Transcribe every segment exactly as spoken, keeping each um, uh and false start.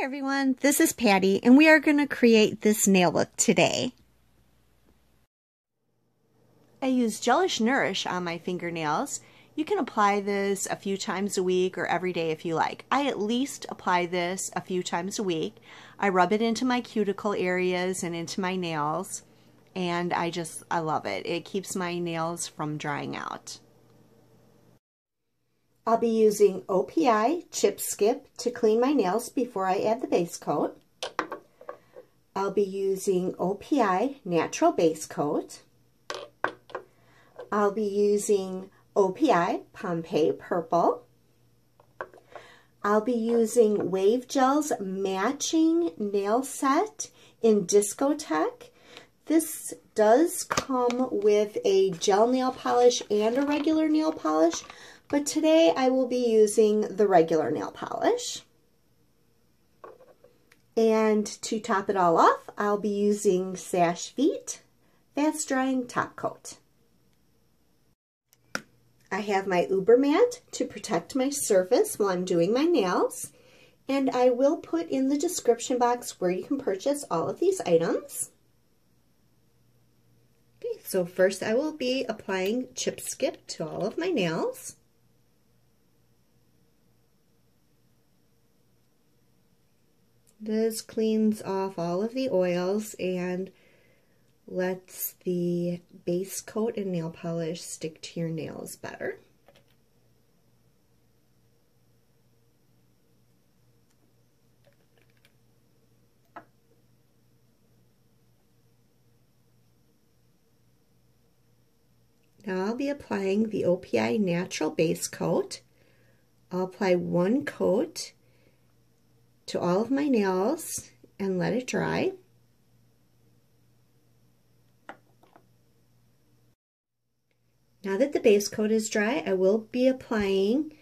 Hi everyone, this is Patty and we are going to create this nail look today. I use Gelish Nourish on my fingernails. You can apply this a few times a week or every day if you like. I at least apply this a few times a week. I rub it into my cuticle areas and into my nails, and I just, I love it. It keeps my nails from drying out. I'll be using O P I Chip Skip to clean my nails before I add the base coat. I'll be using O P I Natural Base Coat. I'll be using O P I Pompeii Purple. I'll be using WaveGel's matching nail set in Discotech. This does come with a gel nail polish and a regular nail polish, but today I will be using the regular nail polish. And to top it all off, I'll be using Sash Feet Fast Drying Top Coat. I have my Uber mat to protect my surface while I'm doing my nails. And I will put in the description box where you can purchase all of these items. Okay, so first I will be applying Chip Skip to all of my nails. This cleans off all of the oils and lets the base coat and nail polish stick to your nails better. Now I'll be applying the O P I Natural Base Coat. I'll apply one coat to all of my nails and let it dry. Now that the base coat is dry, I will be applying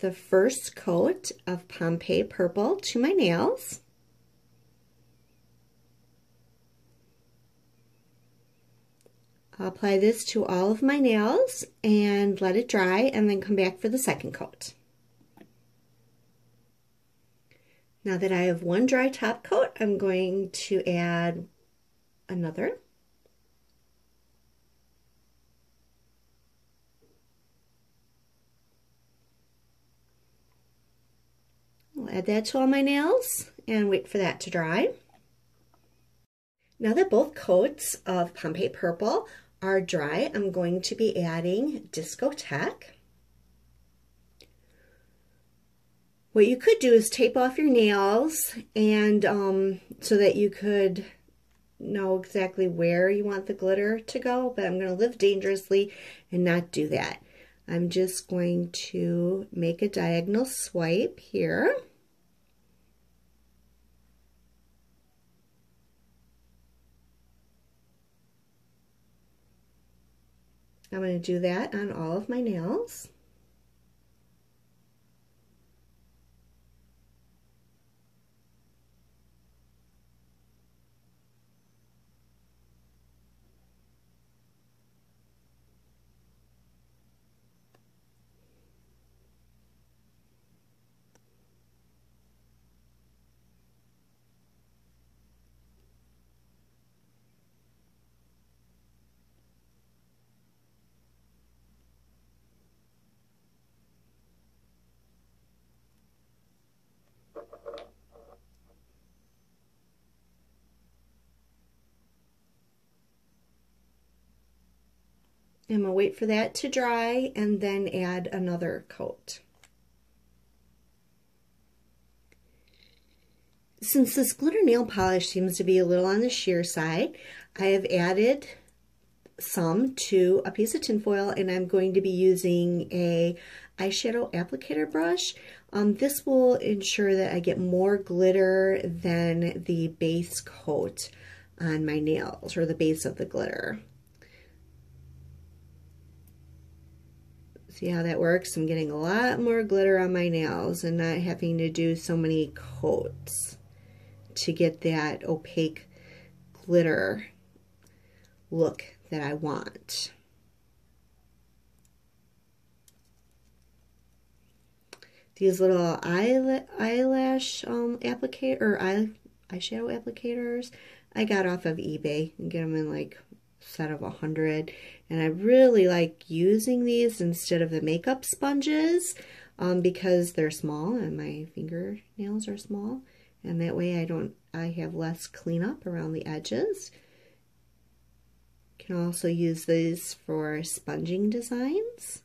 the first coat of Pompeii Purple to my nails. I'll apply this to all of my nails and let it dry and then come back for the second coat. Now that I have one dry top coat, I'm going to add another. I'll add that to all my nails and wait for that to dry. Now that both coats of Pompeii Purple are dry, I'm going to be adding Discotech. What you could do is tape off your nails and um, so that you could know exactly where you want the glitter to go, but I'm going to live dangerously and not do that. I'm just going to make a diagonal swipe here. I'm going to do that on all of my nails. I'm going to wait for that to dry and then add another coat. Since this glitter nail polish seems to be a little on the sheer side, I have added some to a piece of tinfoil, and I'm going to be using a eyeshadow applicator brush. Um, this will ensure that I get more glitter than the base coat on my nails or the base of the glitter. See how that works? I'm getting a lot more glitter on my nails and not having to do so many coats to get that opaque glitter look that I want. these little eyelash um, applicator, or eye, eyeshadow applicators. I got off of eBay. You get them in like a set of a hundred. And I really like using these instead of the makeup sponges um, because they're small and my fingernails are small. And that way I don't, I have less cleanup around the edges. Can also use these for sponging designs.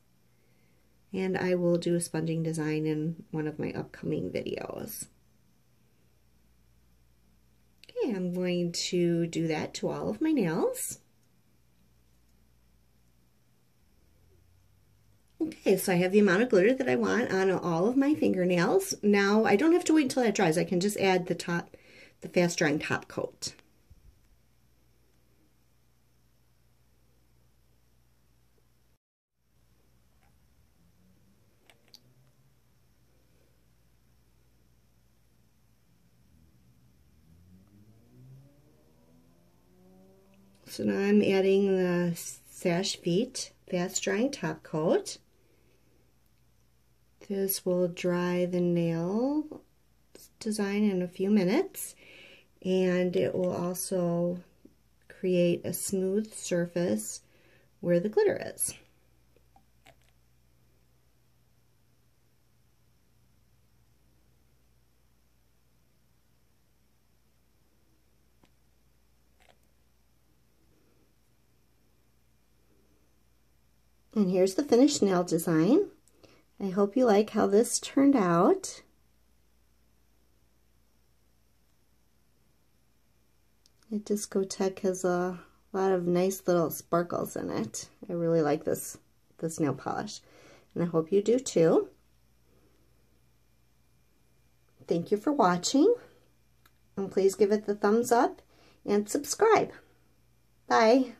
And I will do a sponging design in one of my upcoming videos. Okay, I'm going to do that to all of my nails. Okay, so I have the amount of glitter that I want on all of my fingernails. Now, I don't have to wait until that dries. I can just add the top, the fast drying top coat. So now I'm adding the Sash Feet Fast Drying Top Coat. This will dry the nail design in a few minutes, and it will also create a smooth surface where the glitter is. And here's the finished nail design. I hope you like how this turned out. The Discotech has a lot of nice little sparkles in it. I really like this, this nail polish, and I hope you do too. Thank you for watching, and please give it the thumbs up and subscribe. Bye.